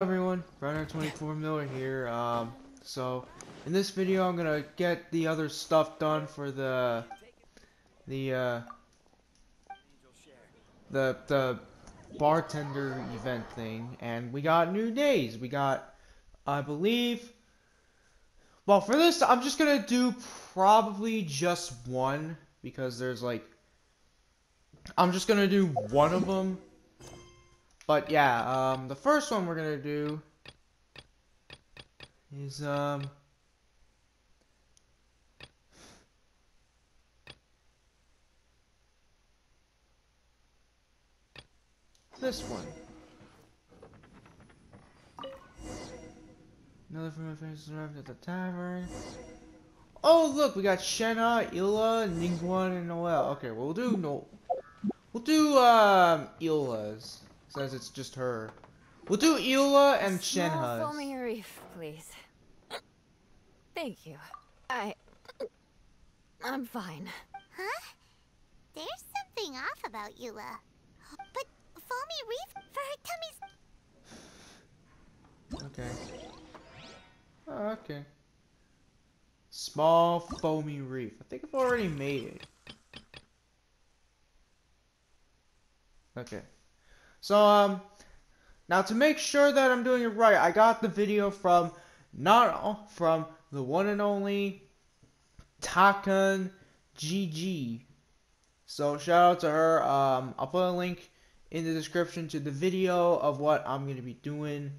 Hello everyone, Briner24Miller here. So in this video I'm gonna get the other stuff done for the bartender event thing, and we got new days. We got, I believe, well, for this I'm just gonna do probably just one, because there's like, I'm just gonna do one of them. But yeah, the first one we're gonna do is this one. Another from my friends arrived at the tavern. Oh look, we got Shenhe, Eula, Ningguang, and Noel. Okay, well, we'll do Eula's. Says it's just her. We'll do Eula and Shenhe. Small foamy reef, please. Thank you. I'm fine. Huh? There's something off about Eula. But foamy reef for her tummy's. Okay. Oh, okay. Small foamy reef. I think I've already made it. Okay. So, now to make sure that I'm doing it right, I got the video from the one and only TaCa GG. So, shout out to her. I'll put a link in the description to the video of what I'm going to be doing.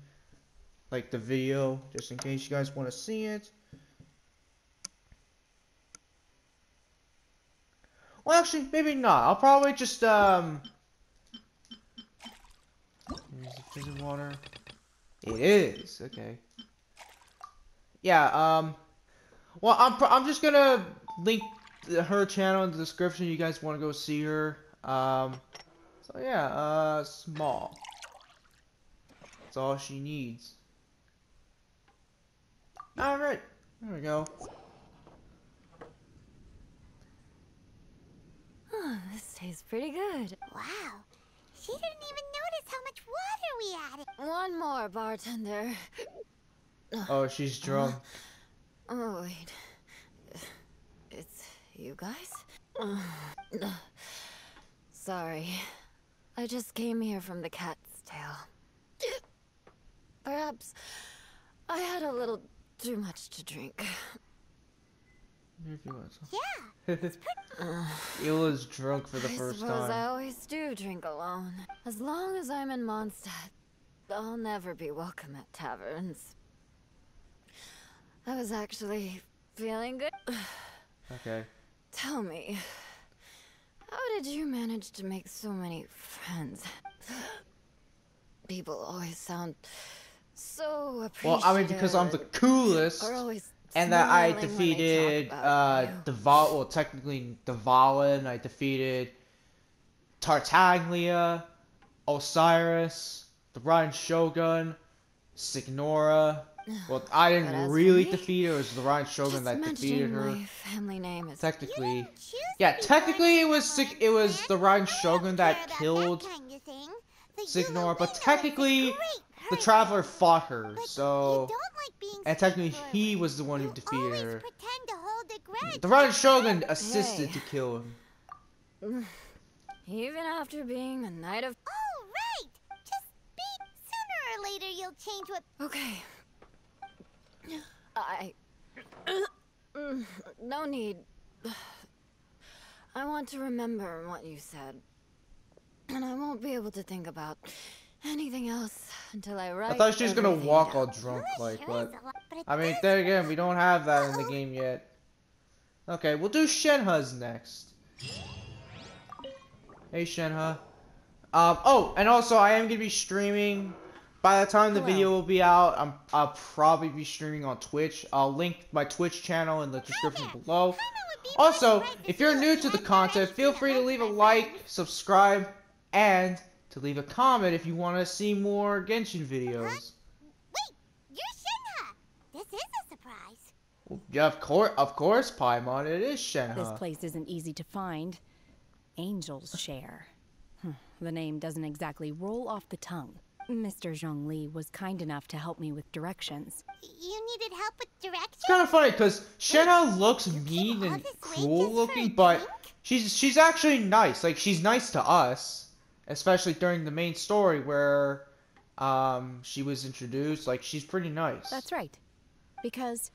Like the video, just in case you guys want to see it. Well, actually, maybe not. I'll probably just, is it water? It is. Okay. Yeah. Well, I'm just gonna link her channel in the description. You guys want to go see her? So yeah. Small. That's all she needs. All right. There we go. Oh, this tastes pretty good. Wow. She didn't even notice how much water we added. One more, bartender. Oh, she's drunk. Oh, wait. It's you guys? Sorry. I just came here from the cat's tail. Perhaps I had a little too much to drink. If you want some. Yeah. Eula's drunk for the first time. I suppose I always do drink alone. As long as I'm in Mondstadt, I'll never be welcome at taverns. I was actually feeling good. Okay. Tell me, how did you manage to make so many friends? People always sound so appreciative. Well, I mean, because I'm the coolest. And that I defeated Dvalin, well, technically Dvalin, I defeated Tartaglia, Osiris, the Raiden Shogun, Signora. Well, I didn't really defeat her, it was the Raiden Shogun that defeated her. Family name is technically. Yeah, technically it was the Raiden Shogun that killed Signora, but technically the Traveler fought her, so. And technically, he was the one who defeated her. The Raiden Shogun assisted to kill him. Even after being a knight of. Oh, right! Just sooner or later you'll change what. Okay. No need. I want to remember what you said. And I won't be able to think about anything else until I write. I thought she was gonna walk all drunk, like, but I mean, there again, we don't have that in the game yet. Okay, we'll do Shenhe's next. Hey, Shenhe. Oh, and also, I am gonna be streaming. By the time the video will be out, I'll probably be streaming on Twitch. I'll link my Twitch channel in the description below. Also, if you're new to the content, feel free to leave a like, subscribe, and to leave a comment if you want to see more Genshin videos. Wait, you're Shenhe. This is a surprise. Well, yeah, of course, Paimon, it is Shenhe. This place isn't easy to find. Angel's Share. The name doesn't exactly roll off the tongue. Mr. Zhongli was kind enough to help me with directions. You needed help with directions? It's kind of funny because Shenhe looks mean and cruel looking, but she's actually nice. Like, she's nice to us, especially during the main story where she was introduced. Like, she's pretty nice. That's right, because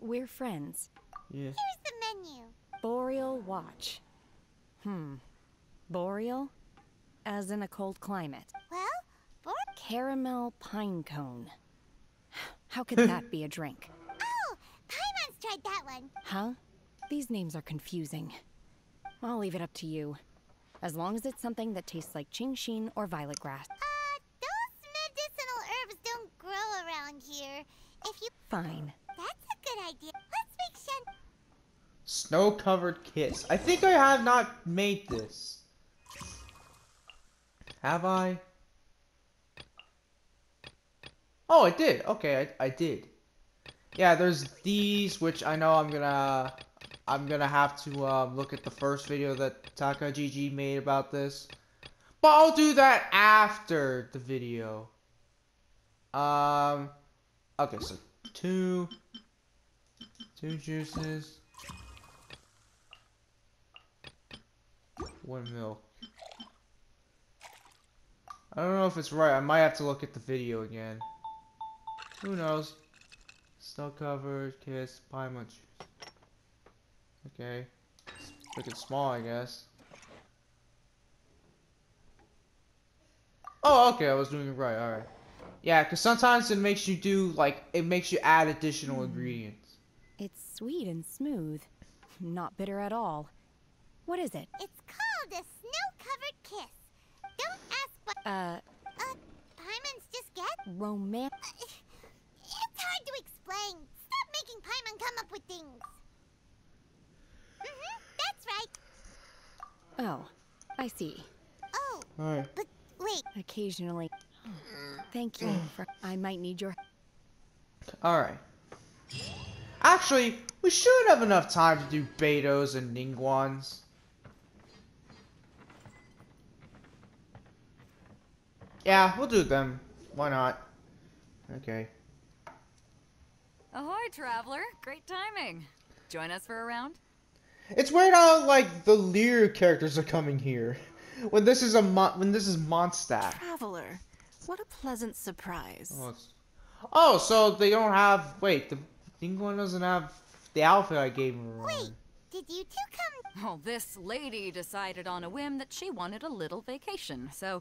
we're friends. Yeah. Here's the menu. Boreal Watch. Boreal? As in a cold climate. Well, Caramel Pinecone. How could that be a drink? Oh, Paimon's tried that one. Huh? These names are confusing. I'll leave it up to you. As long as it's something that tastes like qingxin or violet grass. Those medicinal herbs don't grow around here. If you... Fine. That's a good idea. Let's make Snow-covered Kiss. I think I have not made this. Have I? Oh, I did. Okay, I did. Yeah, there's these, which I know I'm gonna have to look at the first video that TaCa GG made about this. But I'll do that after the video. Okay, so two juices. 1 milk. I don't know if it's right. I might have to look at the video again. Who knows? Snow-covered Kiss, Paimon. Okay. Make it small, I guess. Oh, okay. I was doing it right. All right. Yeah, because sometimes it makes you do, like, it makes you add additional ingredients. It's sweet and smooth. Not bitter at all. What is it? It's called a Snow-covered Kiss. Don't ask what... Paimon's just get... Romance... it's hard to explain. Stop making Paimon come up with things. That's right. Oh, I see. Oh, all right. But wait... Occasionally... Thank you for... I might need your... Alright. Actually, we should have enough time to do Beidou's and Ningguang's. Yeah, we'll do them. Why not? Okay. Ahoy, traveler. Great timing. Join us for a round? It's weird how, like, the Lear characters are coming here. When this is Mondstadt. Traveler, what a pleasant surprise. Oh, so they don't have... Wait, the Ningguang doesn't have the outfit I gave him. Wait, did you two come... Oh, this lady decided on a whim that she wanted a little vacation, so...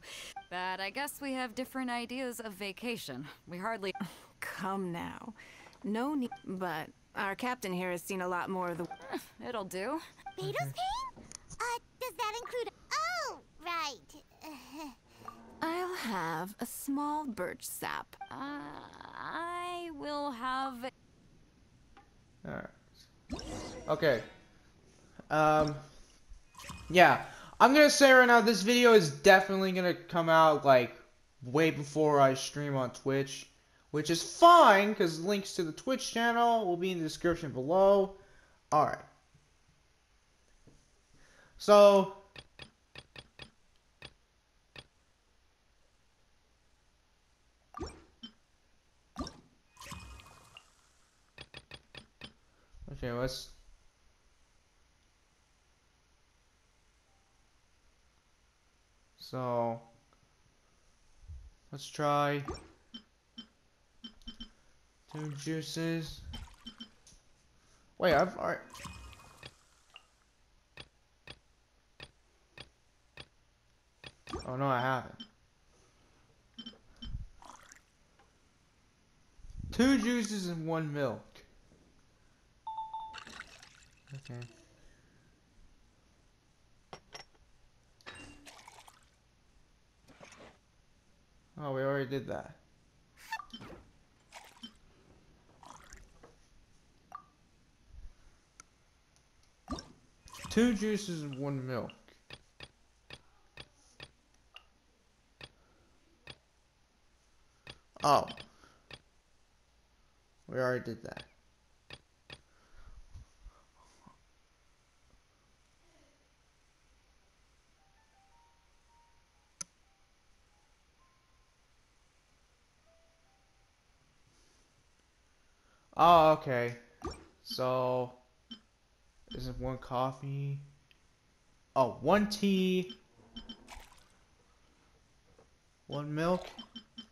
But I guess we have different ideas of vacation. We hardly... Come now. No need... But our captain here has seen a lot more of the... It'll do. Beidou's pain? Does that include... Oh, right. I'll have a small birch sap. I will have... Alright. Okay. Yeah, I'm gonna say right now, this video is definitely gonna come out, like, way before I stream on Twitch, which is fine, because links to the Twitch channel will be in the description below. Alright. So, okay, let's... So, let's try 2 juices. Wait, I've already... Oh, no, I haven't. 2 juices and 1 milk. Okay. Oh, we already did that. Two juices and 1 milk. Oh. We already did that. Oh, okay. So, this is one coffee. Oh, one tea. One milk.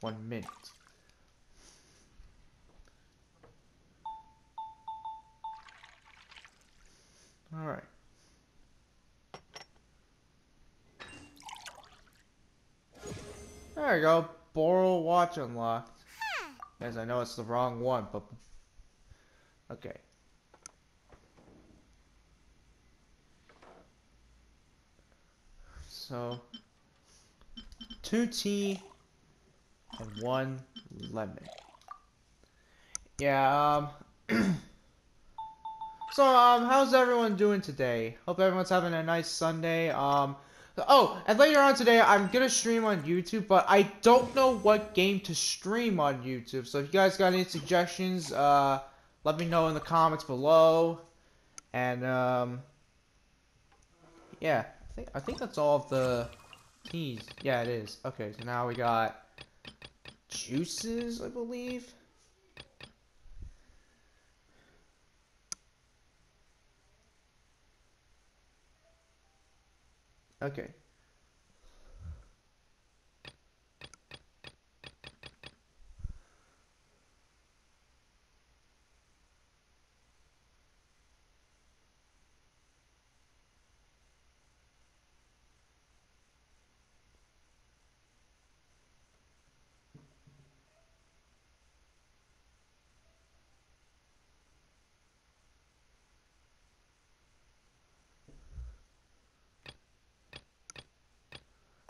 1 mint. All right. There you go. Boreal Watch unlocked. As I know it's the wrong one, but okay. So 2 tea and 1 lemon. Yeah. So how's everyone doing today? Hope everyone's having a nice Sunday. Oh, and later on today, I'm gonna stream on YouTube, but I don't know what game to stream on YouTube. So if you guys got any suggestions, let me know in the comments below. And yeah, I think that's all of the teas. Yeah, it is. Okay, so now we got juices, I believe. Okay.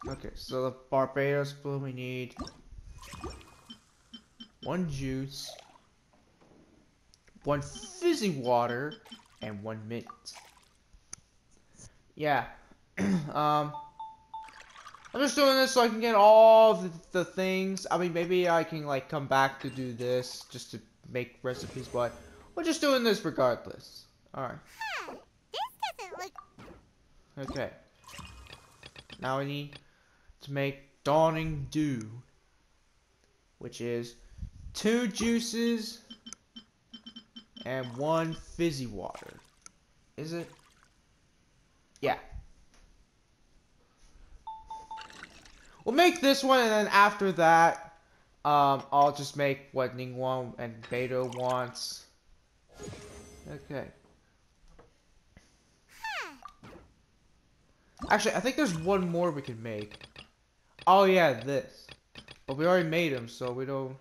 Okay, so the Barbados Blue, we need 1 juice, 1 fizzy water, and 1 mint. Yeah. I'm just doing this so I can get all the things. I mean, maybe I can, like, come back to do this just to make recipes, but we're just doing this regardless. Alright. Okay. Now we need to make Dawning Dew, which is 2 juices and 1 fizzy water. Is it? Yeah. We'll make this one, and then after that, I'll just make what Ningguang and Beidou wants. Okay. Actually, I think there's one more we can make. Oh yeah, this. But we already made them, so we don't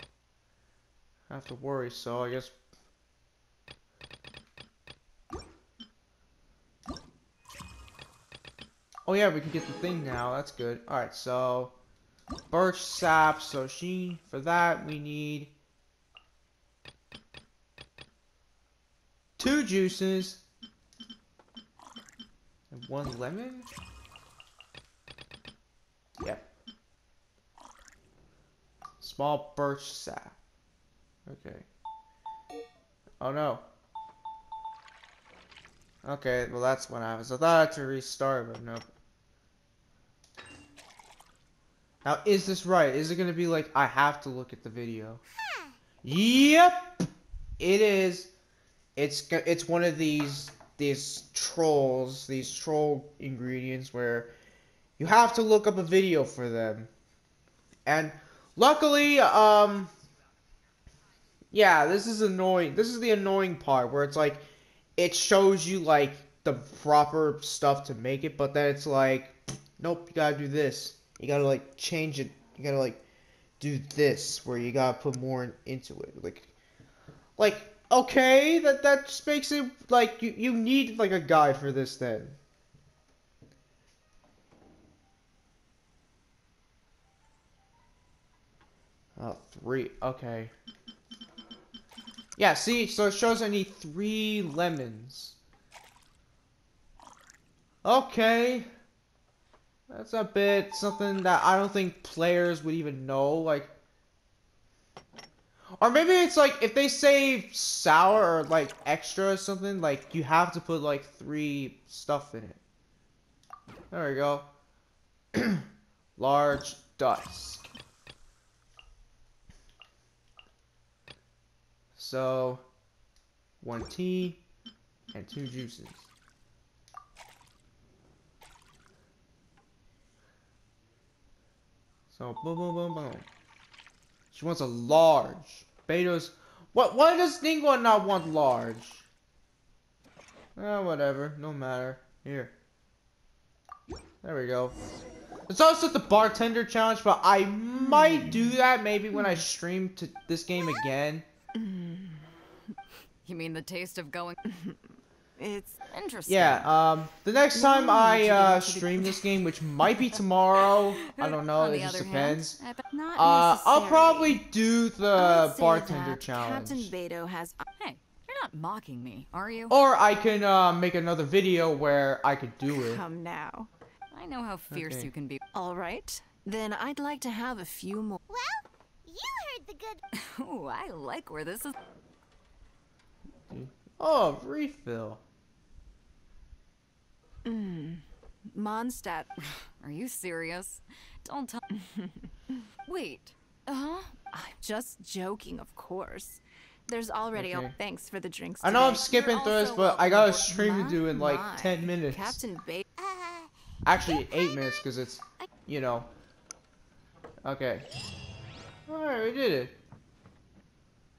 have to worry. So I guess. Oh yeah, we can get the thing now. That's good. All right, so birch sap. So for that we need 2 juices and 1 lemon. Yep. Small birch sap. Okay. Oh no. Okay, well that's what happens. I thought I had to restart, but nope. Now is this right? Is it gonna be like I have to look at the video? Yep! It is. It's one of these troll ingredients where you have to look up a video for them. And luckily, yeah, this is annoying. This is the annoying part where it's like, it shows you like the proper stuff to make it, but then it's like, nope, you gotta do this. You gotta like change it. You gotta like do this where you gotta put more into it. Like, okay, that just makes it like, you need like a guide for this then. Oh, 3. Okay. Yeah, see? So it shows I need 3 lemons. Okay. That's a bit something that I don't think players would even know. Like, or maybe it's like if they say sour or like extra or something, like you have to put like 3 stuff in it. There we go. Large dust. So, 1 tea, and 2 juices. So, boom, boom, boom, boom. She wants a large. Beidou's... What? Why does Ningguang not want large? Oh, whatever. No matter. Here. There we go. It's also the bartender challenge, but I might do that maybe when I stream to this game again. You mean the taste of going... It's interesting. Yeah, the next time I stream this game, which might be tomorrow, I don't know, it just depends. I'll probably do the bartender challenge. Captain Beidou has... Hey, you're not mocking me, are you? Or I can make another video where I could do it. Come now. I know how fierce you can be. All right, then I'd like to have a few more. Well, you heard the good... Oh, I like where this is... Oh, refill. Mondstadt. Are you serious? Don't tell. Wait. I'm just joking, of course. There's already thanks for the drinks. I know today. I'm skipping through this, but I got a stream to do in like 10 minutes. Captain Bay. Actually, 8 minutes because it's, you know. Okay. All right, we did it.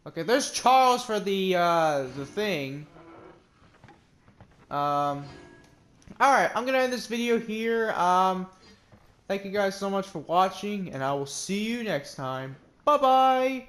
Okay, there's Charles for the thing. Alright, I'm gonna end this video here. Thank you guys so much for watching, and I will see you next time. Bye-bye!